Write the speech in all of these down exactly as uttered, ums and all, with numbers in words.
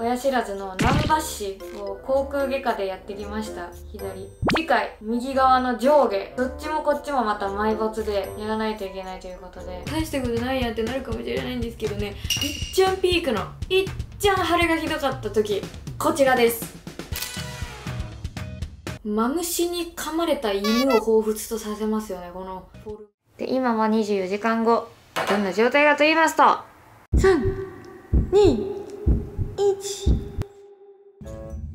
親知らずの難波市を口腔外科でやってきました。左次回右側の上下どっちもこっちもまた埋没でやらないといけないということで、大したことないやんってなるかもしれないんですけどね、いっちゃんピークのいっちゃん腫れがひどかった時こちらです。マムシに噛まれた犬を彷彿とさせますよね、このフォルで。今はにじゅうよじかんご、どんな状態かと言いますとさん、に、いち。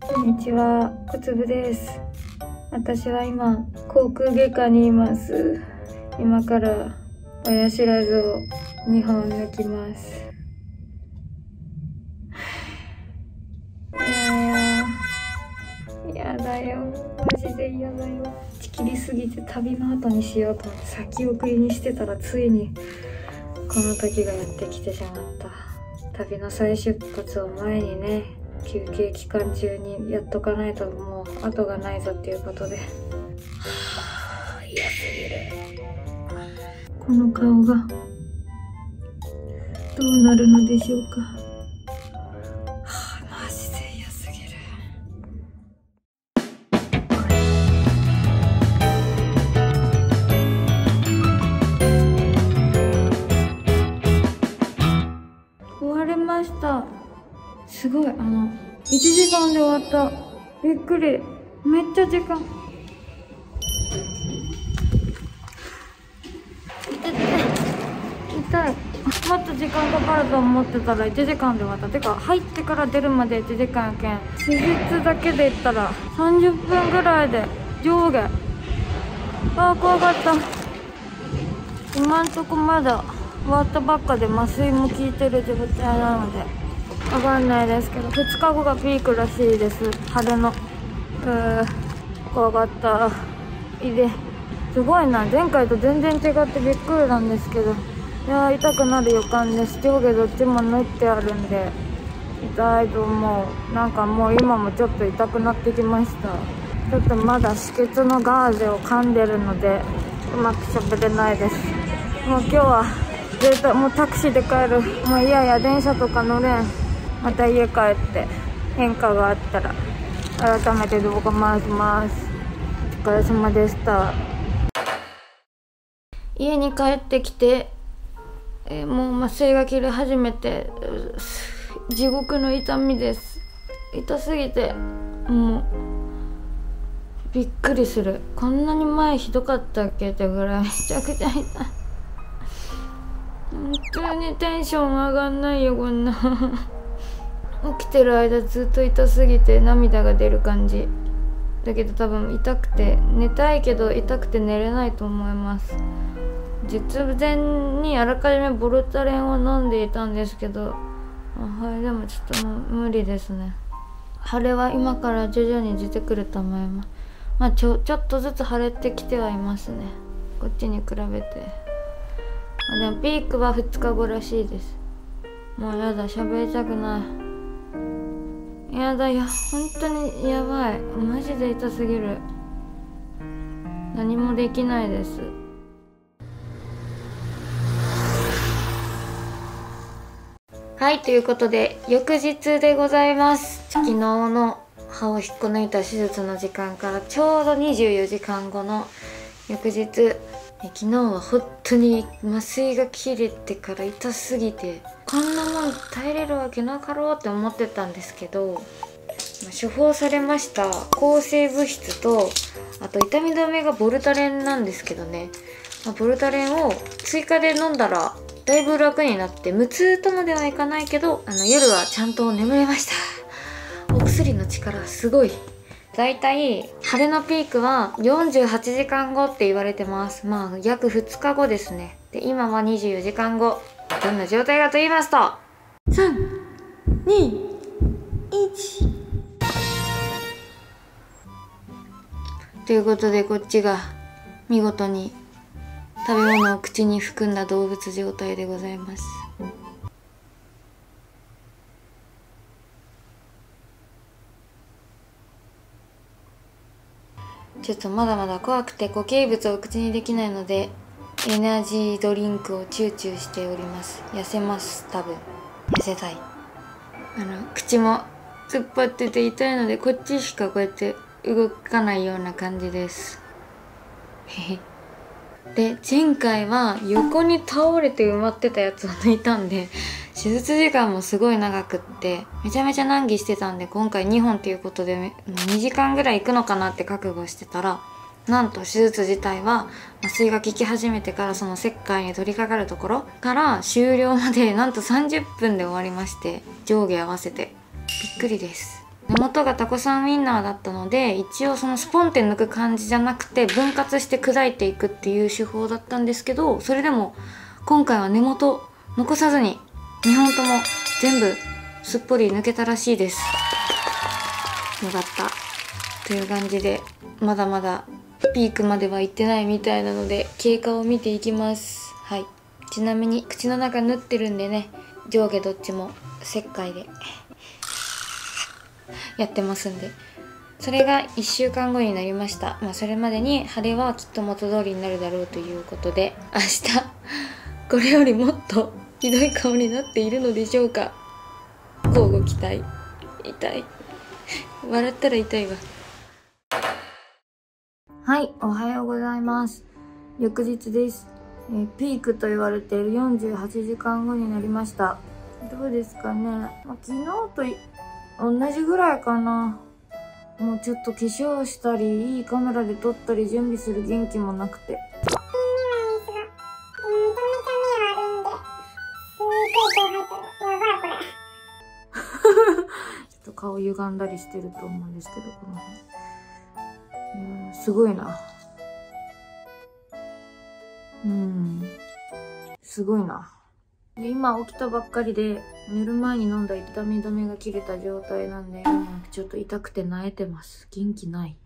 こんにちは、小粒です。私は今口腔外科にいます。今から親知らずをにほん抜きます。やだよ、マジで嫌だよ。打ち切りすぎて旅の後にしようと思って先送りにしてたら、ついにこの時がやってきてしまった。旅の再出発を前にね、休憩期間中にやっとかないともう後がないぞっていうことで、はぁ、嫌すぎる。この顔がどうなるのでしょうか。すごい、あのいちじかんで終わった。びっくり、めっちゃ時間。痛い痛い、もっと時間かかると思ってたらいちじかんで終わった。てか入ってから出るまでいちじかんやけん、手術だけで言ったらさんじゅっぷんぐらいで上下。ああ怖かった。今んとこまだ終わったばっかで麻酔も効いてる状態なのでわかんないですけど、ふつかごがピークらしいです、晴れの。うー、怖かった。いで、すごいな、前回と全然違ってびっくりなんですけど、いやー痛くなる予感です。上下どっちも縫ってあるんで痛いと思う。なんかもう今もちょっと痛くなってきました。ちょっとまだ止血のガーゼを噛んでるのでうまくしゃべれないです。もう今日は絶対もうタクシーで帰る。もういやいや電車とか乗れん。また家帰って変化があったら改めて動画回します。お疲れ様でした。家に帰ってきて、えー、もう麻酔が切れ始めて地獄の痛みです。痛すぎてもうびっくりする。こんなに前ひどかったっけってぐらいめちゃくちゃ痛い。本当にテンション上がんないよ、こんな。起きてる間ずっと痛すぎて涙が出る感じだけど、多分痛くて寝たいけど痛くて寝れないと思います。術前にあらかじめボルタレンを飲んでいたんですけど、はい、でもちょっと無理ですね。腫れは今から徐々に出てくると思います。まあちょちょっとずつ腫れてきてはいますね、こっちに比べて。でもピークはふつかごらしいです。もうやだ、喋りたくない。やだよ、本当にやばい。マジで痛すぎる。何もできないです。はい、ということで翌日でございます。昨日の歯を引っこ抜いた手術の時間からちょうどにじゅうよじかんごの翌日。昨日は本当に麻酔が切れてから痛すぎて、こんなもん耐えれるわけなかろうって思ってたんですけど、処方されました抗生物質と、あと痛み止めがボルタレンなんですけどね、ボルタレンを追加で飲んだらだいぶ楽になって、無痛とまではいかないけど、あの夜はちゃんと眠れました。お薬の力すごい。だいたい腫れのピークはよんじゅうはちじかんごって言われてます。まあ約ふつかごですね。で今はにじゅうよじかんご、どんな状態かと言いますとさん、に、いちということで、こっちが見事に食べ物を口に含んだ動物状態でございます。ちょっとまだまだ怖くて固形物を口にできないので、エナジードリンクをチューチューしております。痩せます、多分。痩せたい。あの口も突っ張ってて痛いので、こっちしかこうやって動かないような感じです。で、前回は横に倒れて埋まってたやつを抜いたんで、手術時間もすごい長くって、めちゃめちゃ難儀してたんで、今回にほんっていうことで、にじかんぐらい行くのかなって覚悟してたら、なんと手術自体は麻酔が効き始めてから、その切開に取り掛かるところから終了までなんとさんじゅっぷんで終わりまして、上下合わせてびっくりです。根元がタコさんウインナーだったので、一応そのスポンって抜く感じじゃなくて分割して砕いていくっていう手法だったんですけど、それでも今回は根元残さずににほんとも全部すっぽり抜けたらしいです。よかったという感じで、まだまだピークまでは行ってないみたいなので、経過を見ていきます。はい、ちなみに口の中縫ってるんでね、上下どっちも切開でやってますんで、それがいっしゅうかんごになりました。まあそれまでに腫れはきっと元通りになるだろうということで、明日これよりもっとひどい顔になっているのでしょうか。乞うご期待。痛い、笑ったら痛いわ。はい、おはようございます。翌日です。えー、ピークと言われているよんじゅうはちじかんごになりました。どうですかね。まあ、昨日と同じぐらいかな。もうちょっと化粧したり、いいカメラで撮ったり、準備する元気もなくて。ちょっと顔歪んだりしてると思うんですけど、この辺。すごいな。うん。すごいな。で、今起きたばっかりで、寝る前に飲んだ痛み止めが切れた状態なんで、ちょっと痛くて萎えてます。元気ない。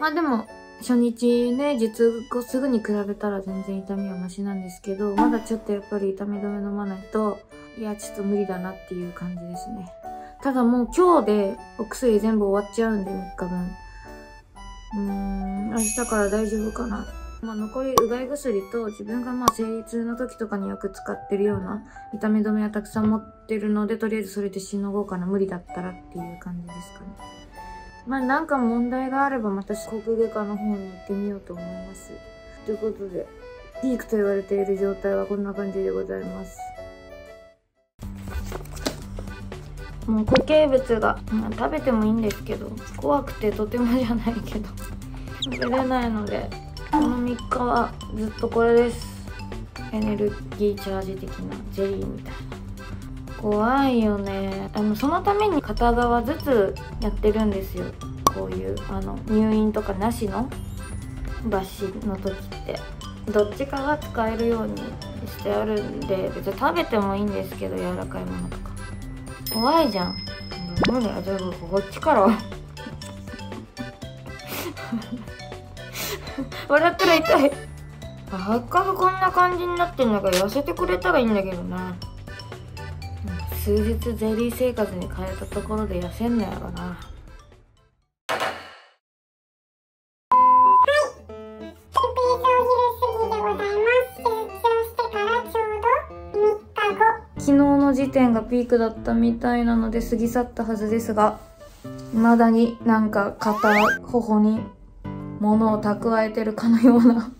まあでも、初日ね、術後すぐに比べたら全然痛みはマシなんですけど、まだちょっとやっぱり痛み止め飲まないと、いや、ちょっと無理だなっていう感じですね。ただもう今日でお薬全部終わっちゃうんで、みっかぶん。うーん、明日から大丈夫かな。まあ、残りうがい薬と、自分がまあ生理痛の時とかによく使ってるような痛み止めはたくさん持ってるので、とりあえずそれでしのごうかな、無理だったらっていう感じですかね。まあなんか問題があればまた口腔外科の方に行ってみようと思います。ということで、ピークと言われている状態はこんな感じでございます。もう固形物が、まあ、食べてもいいんですけど、怖くてとてもじゃないけど食べれないので、このみっかはずっとこれです。エネルギーチャージ的なゼリーみたいな。怖いよね。あのそのために片側ずつやってるんですよ。こういうあの入院とかなしの抜歯の時ってどっちかが使えるようにしてあるんで、別に食べてもいいんですけど、柔らかいものとか。怖いじゃん。無理。あ、じゃあこっちから。笑ったら痛い。せっかくこんな感じになってんだから痩せてくれたらいいんだけどな。数日ゼリー生活に変えたところで痩せんのやろな。昨日の時点がピークだったみたいなので過ぎ去ったはずですが、未だになんか肩、頬に物を蓄えてるかのような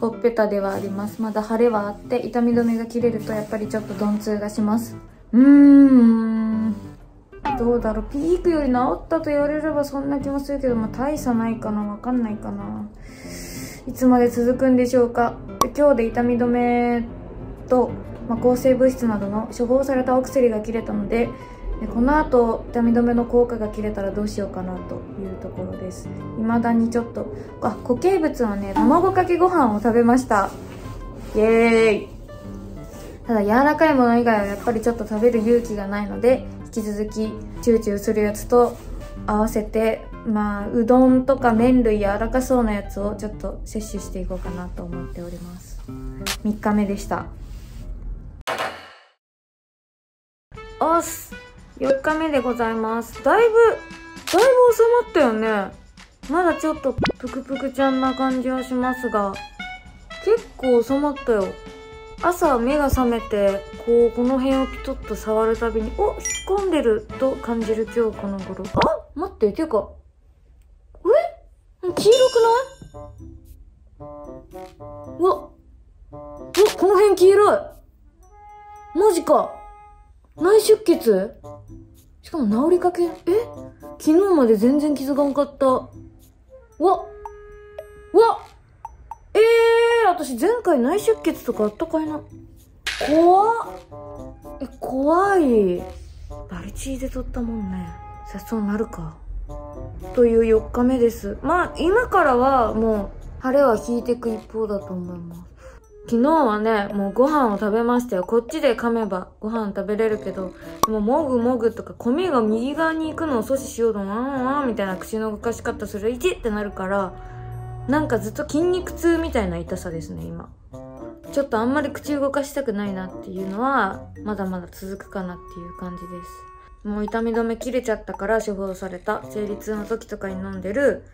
ほっぺたではあります。まだ腫れはあって、痛み止めが切れるとやっぱりちょっと鈍痛がします。うーん、どうだろう。ピークより治ったと言われればそんな気もするけど、まあ、大差ないかな。わかんないかな。いつまで続くんでしょうか。で、今日で痛み止めと、まあ、抗生物質などの処方されたお薬が切れたので、でこの後痛み止めの効果が切れたらどうしようかなというところです。未だにちょっと、あ、固形物はね、卵かけご飯を食べました。イエーイ。ただ柔らかいもの以外はやっぱりちょっと食べる勇気がないので、引き続きチューチューするやつと合わせて、まあうどんとか麺類柔らかそうなやつをちょっと摂取していこうかなと思っております。みっかめでした。おっす、よっかめでございます。だいぶだいぶ収まったよね。まだちょっとぷくぷくちゃんな感じはしますが、結構収まったよ。朝目が覚めてこうこの辺をピトッと触るたびに、おっ、引っ込んでると感じる今日この頃。あ、待って、ていうか、え、黄色くない？うわっ、お、この辺黄色い。マジか。内出血？しかも治りかけ、え、昨日まで全然傷がんかった。わっ、わっ、えー、私前回内出血とかあったかいな。怖っ。え、怖い。バリチーで取ったもんね。さ、そうなるか。というよっかめです。まあ、今からはもう、晴れは引いていく一方だと思います。昨日はね、もうご飯を食べましたよ。こっちで噛めばご飯食べれるけど、でももぐもぐとか、米が右側に行くのを阻止しようと、あーみたいな口の動かし方する、いちってなるから、なんかずっと筋肉痛みたいな痛さですね、今。ちょっとあんまり口動かしたくないなっていうのは、まだまだ続くかなっていう感じです。もう痛み止め切れちゃったから処方された。生理痛の時とかに飲んでる、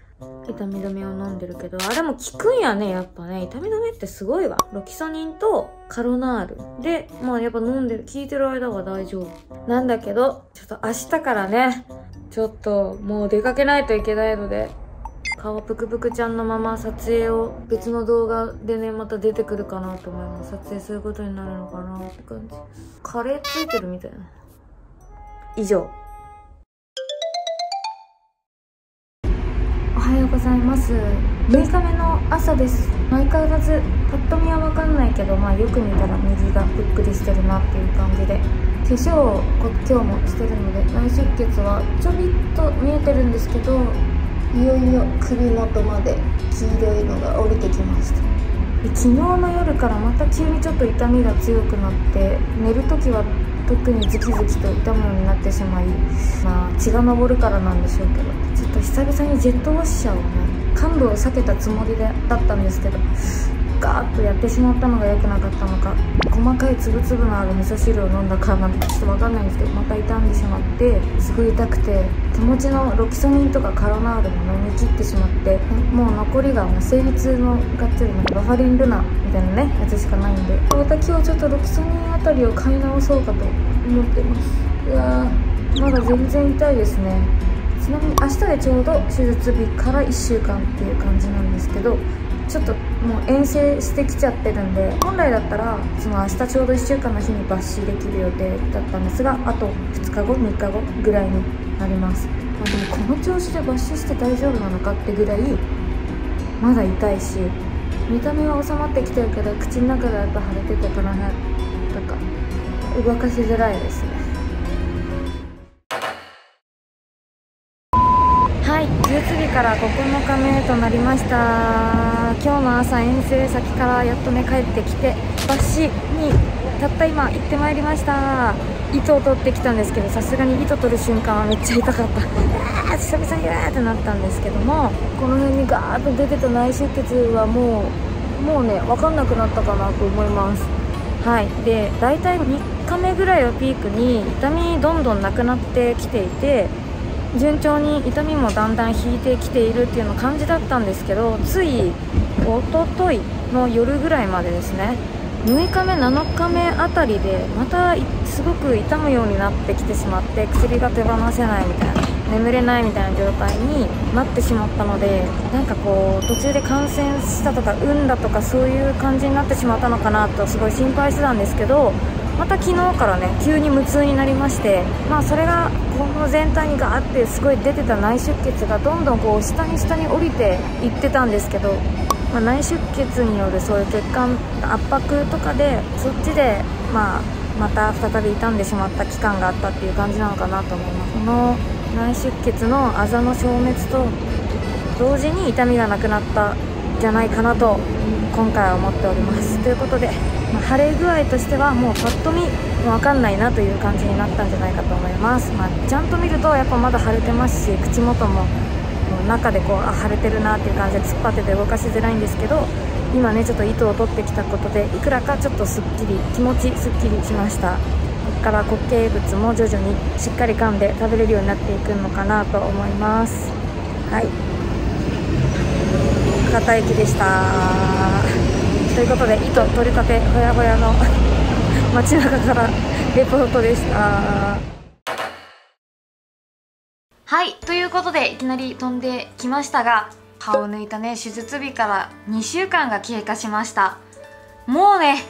痛み止めを飲んでるけど、あれも効くんやね、やっぱね。痛み止めってすごいわ。ロキソニンとカロナールで、まあやっぱ飲んでる、効いてる間は大丈夫なんだけど、ちょっと明日からね、ちょっともう出かけないといけないので、顔ぷくぷくちゃんのまま撮影を別の動画でね、また出てくるかなと思います。撮影することになるのかなって感じ。カレーついてるみたいな。以上。おはようございます。むいかめの朝です。毎回だず、パッと見はわかんないけど、まあよく見たら右がぷっくりしてるなっていう感じで、化粧を今日もしてるので、内出血はちょびっと見えてるんですけど、いよいよ首元まで黄色いのが降りてきました。昨日の夜からまた急にちょっと痛みが強くなって、寝る時は特にズキズキと痛むようになってしまい、まあ、血が昇るからなんでしょうけど、ちょっと久々にジェットウォッシャーをね、感度を避けたつもりでだったんですけど、ガーッとやってしまったのが良くなかったのか、細かい粒々のある味噌汁を飲んだかなんてちょっと分かんないんですけど、また傷んでしまって、すごい痛くて、手持ちのロキソニンとかカロナールも飲み切ってしまって、もう残りがもう生理痛のがっつりのバファリンルナみたいなねやつしかないんで、また今日ちょっとロキソニンあたりを買い直そうかと思ってます。うわー、まだ全然痛いですね。ちなみに明日でちょうど手術日からいっしゅうかんっていう感じなんですけど、ちょっともう遠征してきちゃってるんで、本来だったらその明日ちょうどいっしゅうかんの日に抜歯できる予定だったんですが、あとふつかごみっかごぐらいになります。まあ、でもこの調子で抜歯して大丈夫なのかってぐらいまだ痛いし、見た目は収まってきてるけど、口の中がやっぱ腫れてて、この辺とか動かしづらいですね。はい、じゅうじからここのかめとなりました。今日の朝遠征先からやっとね帰ってきて、抜歯にたった今行ってまいりました。糸を取ってきたんですけど、さすがに糸取る瞬間はめっちゃ痛かった。あー、久々にうわーってなったんですけども、この辺にガーッと出てた内出血はもうもうね分かんなくなったかなと思います。はい、で大体みっかめぐらいをピークに痛みどんどんなくなってきていて、順調に痛みもだんだん引いてきているっていうの感じだったんですけど、ついおとといの夜ぐらいまでですね、むいかめなのかめあたりでまたすごく痛むようになってきてしまって、薬が手放せないみたいな、眠れないみたいな状態になってしまったので、なんかこう途中で感染したとか産んだとかそういう感じになってしまったのかなとすごい心配してたんですけど、また昨日からね急に無痛になりまして、まあそれがこの全体にガーってすごい出てた内出血がどんどんこう下に下に降りていってたんですけど、まあ、内出血によるそういう血管圧迫とかで、そっちで、まあ、また再び傷んでしまった期間があったっていう感じなのかなと思います。この内出血のあざの消滅と同時に痛みがなくなったじゃないかなと今回は思っております。ということで、まあ、腫れ具合としてはもうパッと見分かんないなという感じになったんじゃないかと思います。まあ、ちゃんと見るとやっぱまだ腫れてますし、口元も中でこう、あ、腫れてるなっていう感じで突っ張ってて動かしづらいんですけど、今ねちょっと糸を取ってきたことでいくらかちょっとすっきり、気持ちすっきりしました。ここから固形物も徐々にしっかり噛んで食べれるようになっていくのかなと思います。はい、博多駅でした。ということで、糸取りたてほやほやの街中からレポートでした。はい、ということでいきなり飛んできましたが、歯を抜いたね手術日からにしゅうかんが経過しました。もうね、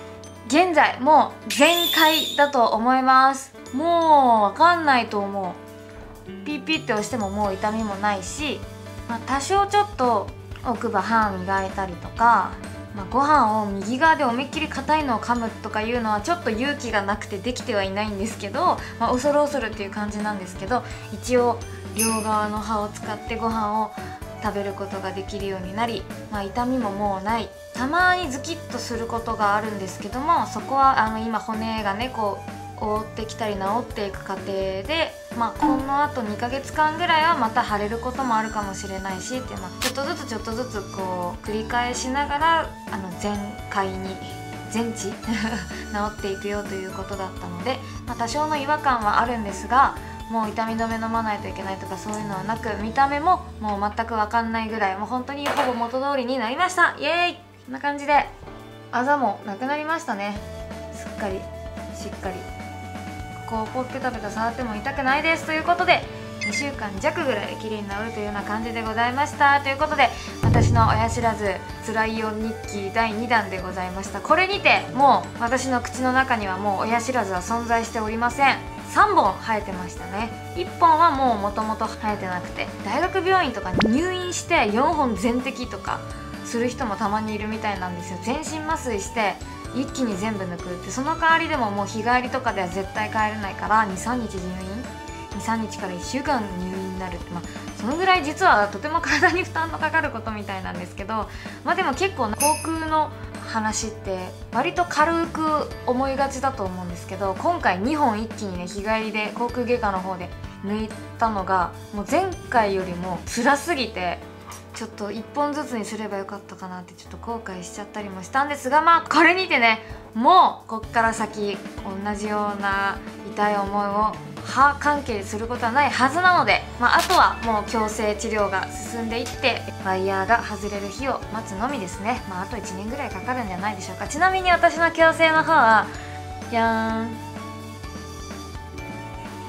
現在もう全開だと思います。もう分かんないと思う。ピッピッて押してももう痛みもないし、まあ、多少ちょっと奥歯歯磨いたりとか、まあ、ご飯を右側で思いっきり硬いのを噛むとかいうのはちょっと勇気がなくてできてはいないんですけど、まあ、恐る恐るっていう感じなんですけど、一応両側の歯を使ってご飯を食べることができるようになり、まあ、痛みももうない。たまにズキッとすることがあるんですけども、そこはあの今骨がねこう覆ってきたり治っていく過程で、まあ、このあとにかげつかんぐらいはまた腫れることもあるかもしれないしっていう、まあ、ちょっとずつちょっとずつこう繰り返しながらあの全開に全治治っていくよということだったので、まあ、多少の違和感はあるんですが、もう痛み止め飲まないといけないとかそういうのはなく、見た目ももう全く分かんないぐらい、もう本当にほぼ元通りになりました。イエーイ。こんな感じであざもなくなりましたね。すっかりしっかりここをポッペタペタ触っても痛くないですということで、にしゅうかんじゃくぐらい綺麗に治るというような感じでございました。ということで、私の親知らずつらいよ日記だいにだんでございました。これにてもう私の口の中にはもう親知らずは存在しておりません。さんぼん生えてましたね。いっぽんはもうもともと生えてなくて、大学病院とかに入院してよんほん全摘とかする人もたまにいるみたいなんですよ。全身麻酔して一気に全部抜くって。その代わりでももう日帰りとかでは絶対帰れないから、にさんにち入院、にさんにちからいっしゅうかん入院になるって、まあ、そのぐらい実はとても体に負担のかかることみたいなんですけど、まあでも結構口腔の話って割と軽く思いがちだと思うんですけど、今回にほん一気にね日帰りで口腔外科の方で抜いたのが、もう前回よりも辛すぎて、ちょっといっぽんずつにすればよかったかなってちょっと後悔しちゃったりもしたんですが、まあこれにてね、もうこっから先同じような痛い思いを歯関係することはないはずなので、まあ、あとはもう矯正治療が進んでいってワイヤーが外れる日を待つのみですね。まあ、あといちねんぐらいかかるんじゃないでしょうか。ちなみに私の矯正の方はじゃーん、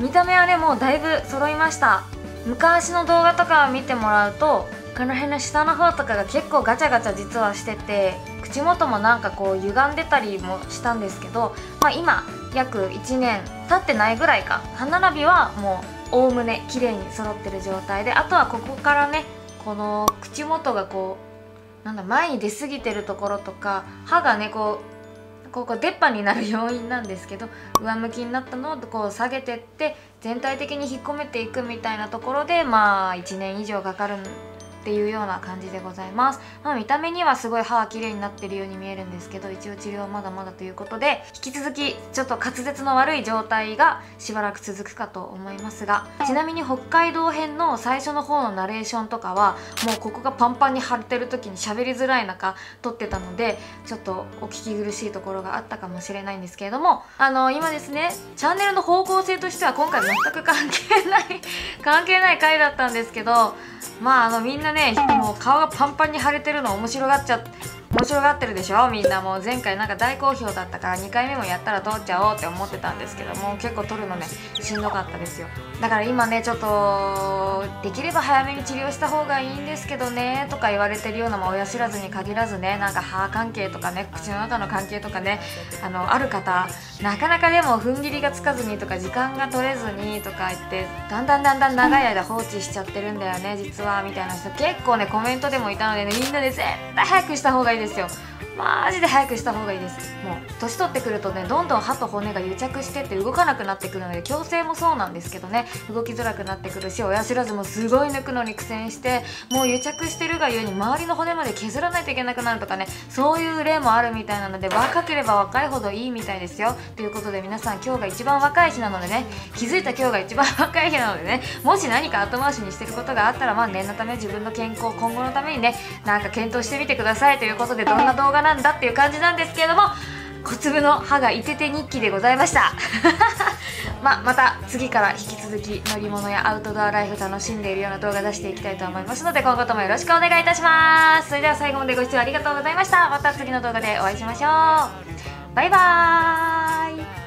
見た目はねもうだいぶ揃いました。昔の動画とかを見てもらうと、この辺の下の方とかが結構ガチャガチャ実はしてて、口元もなんかこう歪んでたりもしたんですけど、まあ、今約いちねん経ってないぐらいか、歯並びはもうおおむね綺麗に揃ってる状態で、あとはここからねこの口元がこうなんだ前に出過ぎてるところとか、歯がねこうここ出っ歯になる要因なんですけど、上向きになったのをこう下げてって全体的に引っ込めていくみたいなところで、まあいちねんいじょうかかるっていうような感じでございます。まあ、見た目にはすごい歯が綺麗になってるように見えるんですけど、一応治療はまだまだということで、引き続きちょっと滑舌の悪い状態がしばらく続くかと思いますが、ちなみに北海道編の最初の方のナレーションとかはもうここがパンパンに腫れてる時に喋りづらい中撮ってたので、ちょっとお聞き苦しいところがあったかもしれないんですけれども、あの今ですねチャンネルの方向性としては今回全く関係ない関係ない回だったんですけど、まああのみんなねもう顔がパンパンに腫れてるの面白がっちゃ面白がってるでしょみんな。もう前回なんか大好評だったからにかいめもやったら撮っちゃおうって思ってたんですけども、結構撮るのねしんどかったですよ。だから今ねちょっとできれば早めに治療した方がいいんですけどねとか言われてるような、まあ親知らずに限らずね、なんか歯関係とかね口の中の関係とかね、あのある方なかなかでも踏ん切りがつかずにとか時間が取れずにとか言ってだんだんだんだん長い間放置しちゃってるんだよね実はみたいな人結構ねコメントでもいたのでね、みんなで絶対早くした方がいいですですよ。マジで早くした方がいいです。もう年取ってくるとねどんどん歯と骨が癒着してって動かなくなってくるので、矯正もそうなんですけどね動きづらくなってくるし、親知らずもすごい抜くのに苦戦して、もう癒着してるがゆえに周りの骨まで削らないといけなくなるとかね、そういう例もあるみたいなので、若ければ若いほどいいみたいですよ。ということで皆さん今日が一番若い日なのでね、気づいた今日が一番若い日なのでね、もし何か後回しにしてることがあったら、まあ念のため自分の健康今後のためにねなんか検討してみてくださいということで、どんな動画なんだっていう感じなんですけれども、小粒の歯がいてて日記でございましたまあ、また次から引き続き乗り物やアウトドアライフ楽しんでいるような動画出していきたいと思いますので、今後ともよろしくお願いいたします。それでは最後までご視聴ありがとうございました。また次の動画でお会いしましょう。バイバーイ。